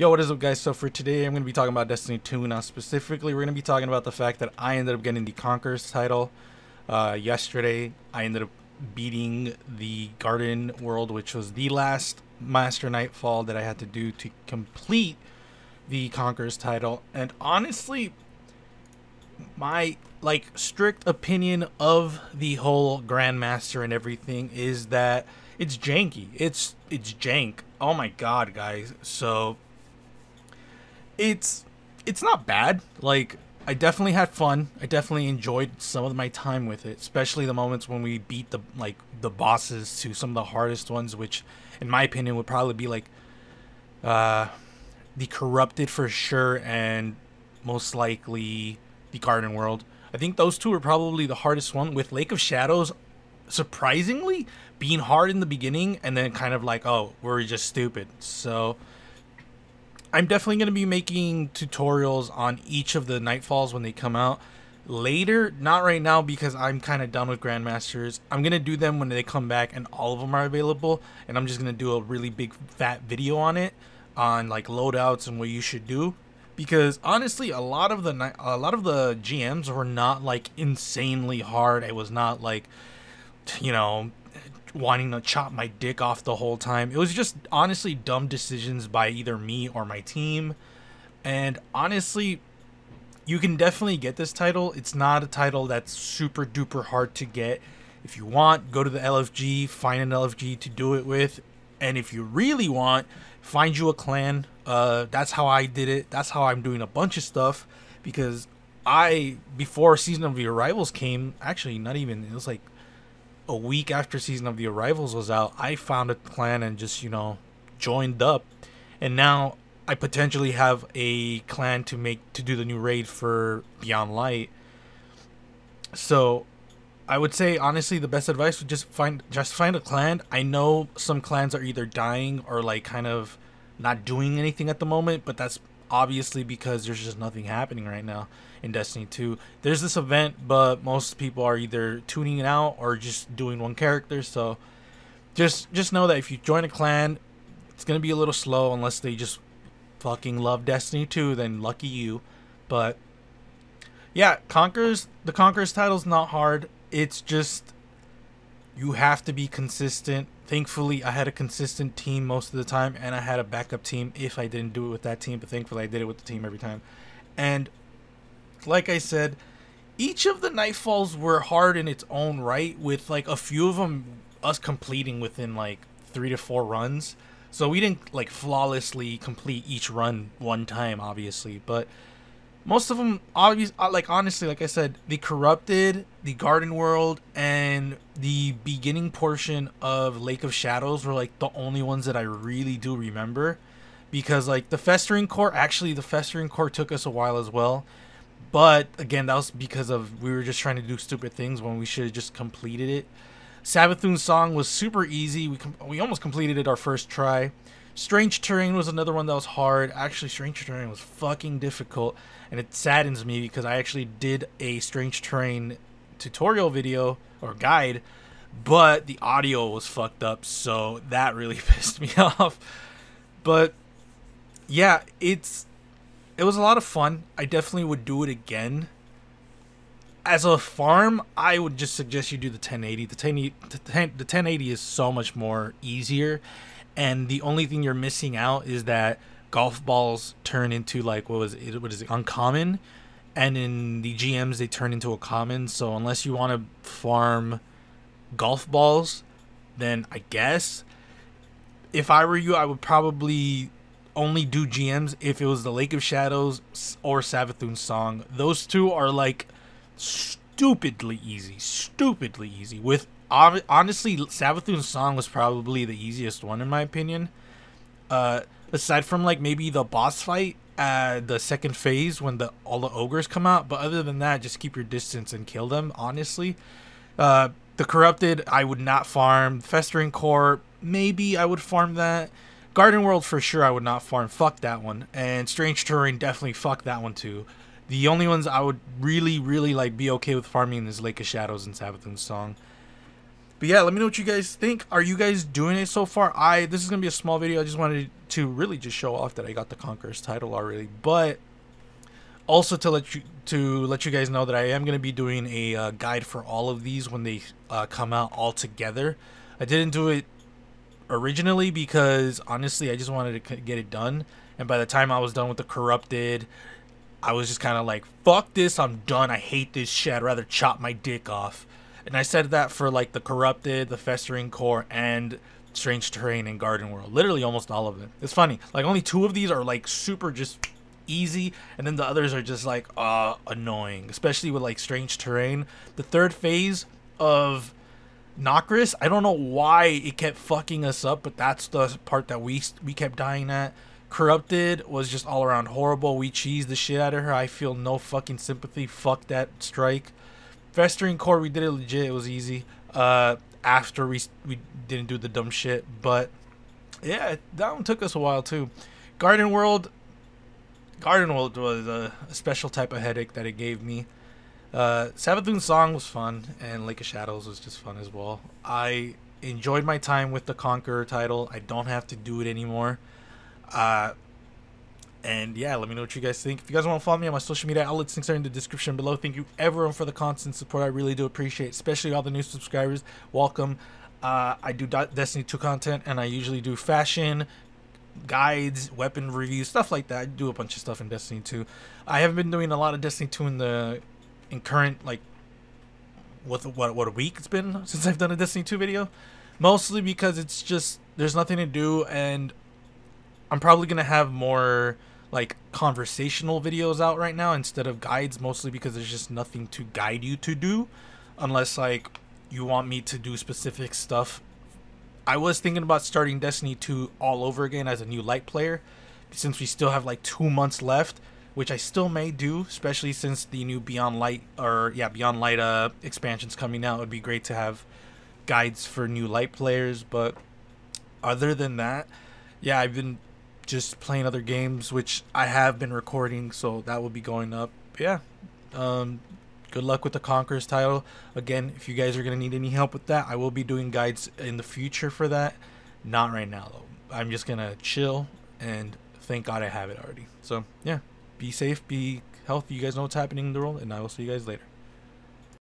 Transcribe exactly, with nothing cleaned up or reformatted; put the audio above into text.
Yo, what is up guys? So for today I'm going to be talking about Destiny two. Now specifically we're going to be talking about the fact that I ended up getting the Conqueror's title uh, yesterday. I ended up beating the Garden World, which was the last Master Nightfall that I had to do to complete the Conqueror's title. And honestly, my like strict opinion of the whole Grandmaster and everything is that it's janky. It's it's jank. Oh my god, guys. So It's it's not bad. Like, I definitely had fun. I definitely enjoyed some of my time with it, especially the moments when we beat the like the bosses to some of the hardest ones, which in my opinion would probably be like uh, the Corrupted for sure, and most likely the Garden World. I think those two were probably the hardest one, with Lake of Shadows surprisingly being hard in the beginning and then kind of like, oh, we're just stupid. So I'm definitely going to be making tutorials on each of the Nightfalls when they come out later. Not right now because I'm kind of done with Grandmasters. I'm going to do them when they come back and all of them are available. And I'm just going to do a really big fat video on it, on like loadouts and what you should do. Because honestly, a lot of the a lot of the G Ms were not like insanely hard. It was not like, you know, wanting to chop my dick off the whole time. It was just honestly dumb decisions by either me or my team. And honestly, you can definitely get this title. It's not a title that's super duper hard to get. If you want, go to the L F G, find an L F G to do it with, and if you really want, find you a clan. Uh that's how I did it. That's how I'm doing a bunch of stuff, because I, before Season of the Arrivals came, actually not even, it was like a week after Season of the Arrivals was out, I found a clan and just, you know, joined up, and now I potentially have a clan to make to do the new raid for Beyond Light. So I would say honestly the best advice would just find just find a clan. I know some clans are either dying or like kind of not doing anything at the moment, but that's obviously because there's just nothing happening right now in Destiny two. There's this event, but most people are either tuning it out or just doing one character. So just just know that if you join a clan, it's gonna be a little slow unless they just fucking love Destiny two, then lucky you. But yeah, Conquerors, the Conquerors title's not hard. It's just you have to be consistent. Thankfully, I had a consistent team most of the time, and I had a backup team if I didn't do it with that team, but thankfully I did it with the team every time. And like I said, each of the Nightfalls were hard in its own right, with like a few of them us completing within like three to four runs. So we didn't like flawlessly complete each run one time, obviously, but most of them, obviously, like honestly, like I said, the Corrupted, the Garden World, and the beginning portion of Lake of Shadows were like the only ones that I really do remember, because like the Festering Core, actually the Festering Core took us a while as well, but again, that was because of we were just trying to do stupid things when we should have just completed it. Savathun's Song was super easy. We com we almost completed it our first try. Strange Terrain was another one that was hard. Actually, Strange Terrain was fucking difficult, and it saddens me because I actually did a Strange Terrain tutorial video or guide, but the audio was fucked up, so that really pissed me off. But yeah, it's it was a lot of fun. I definitely would do it again. As a farm, I would just suggest you do the ten eighty. The ten eighty is so much more easier. And the only thing you're missing out is that golf balls turn into like, what was it? What is it? Uncommon. And in the G Ms, they turn into a common. So unless you want to farm golf balls, then I guess if I were you, I would probably only do G Ms if it was the Lake of Shadows or Savathun's Song. Those two are like stupidly easy, stupidly easy with. Honestly, Savathun's Song was probably the easiest one in my opinion. Uh, aside from like maybe the boss fight, uh, the second phase when the all the ogres come out. But other than that, just keep your distance and kill them. Honestly, uh, the Corrupted I would not farm. Festering Core, maybe I would farm that. Garden World for sure I would not farm. Fuck that one. And Strange Terrain, definitely fuck that one too. The only ones I would really, really like be okay with farming is Lake of Shadows and Savathun's Song. But yeah, let me know what you guys think. Are you guys doing it so far? I this is gonna be a small video. I just wanted to really just show off that I got the Conqueror's title already, but also to let you to let you guys know that I am gonna be doing a uh, guide for all of these when they uh, come out all together. I didn't do it originally because honestly I just wanted to get it done, and by the time I was done with the Corrupted, I was just kind of like, fuck this, I'm done, I hate this shit, I'd rather chop my dick off. And I said that for like the Corrupted, the Festering Core, and Strange Terrain and Garden World. Literally almost all of them. It's funny, like only two of these are like super just easy, and then the others are just like uh annoying, especially with like Strange Terrain. The third phase of Nokris, I don't know why it kept fucking us up, but that's the part that we we kept dying at. Corrupted was just all around horrible. We cheesed the shit out of her. I feel no fucking sympathy. Fuck that strike. Festering Core, we did it legit. It was easy. Uh, after we we didn't do the dumb shit, but yeah, that one took us a while too. Garden World, Garden World was a, a special type of headache that it gave me. Uh, Savathun's Song was fun, and Lake of Shadows was just fun as well. I enjoyed my time with the Conqueror title. I don't have to do it anymore. Uh, and yeah, let me know what you guys think. If you guys want to follow me on my social media outlets, links are in the description below. Thank you everyone for the constant support. I really do appreciate it, especially all the new subscribers. Welcome. Uh, I do Destiny two content, and I usually do fashion, guides, weapon reviews, stuff like that. I do a bunch of stuff in Destiny two. I haven't been doing a lot of Destiny two in the in current, like, what, what, what a week it's been since I've done a Destiny two video. Mostly because it's just, there's nothing to do, and I'm probably going to have more, like, conversational videos out right now instead of guides, mostly because there's just nothing to guide you to do, unless, like, you want me to do specific stuff. I was thinking about starting Destiny two all over again as a new light player, since we still have, like, two months left, which I still may do, especially since the new Beyond Light, or, yeah, Beyond Light uh, expansion's coming out. It would be great to have guides for new light players, but other than that, yeah, I've been just playing other games, which I have been recording, so that will be going up. Yeah, um good luck with the Conqueror's title. Again, if you guys are going to need any help with that, I will be doing guides in the future for that. Not right now though. I'm just gonna chill, and thank God I have it already. So yeah, be safe, be healthy. You guys know what's happening in the world, and I will see you guys later.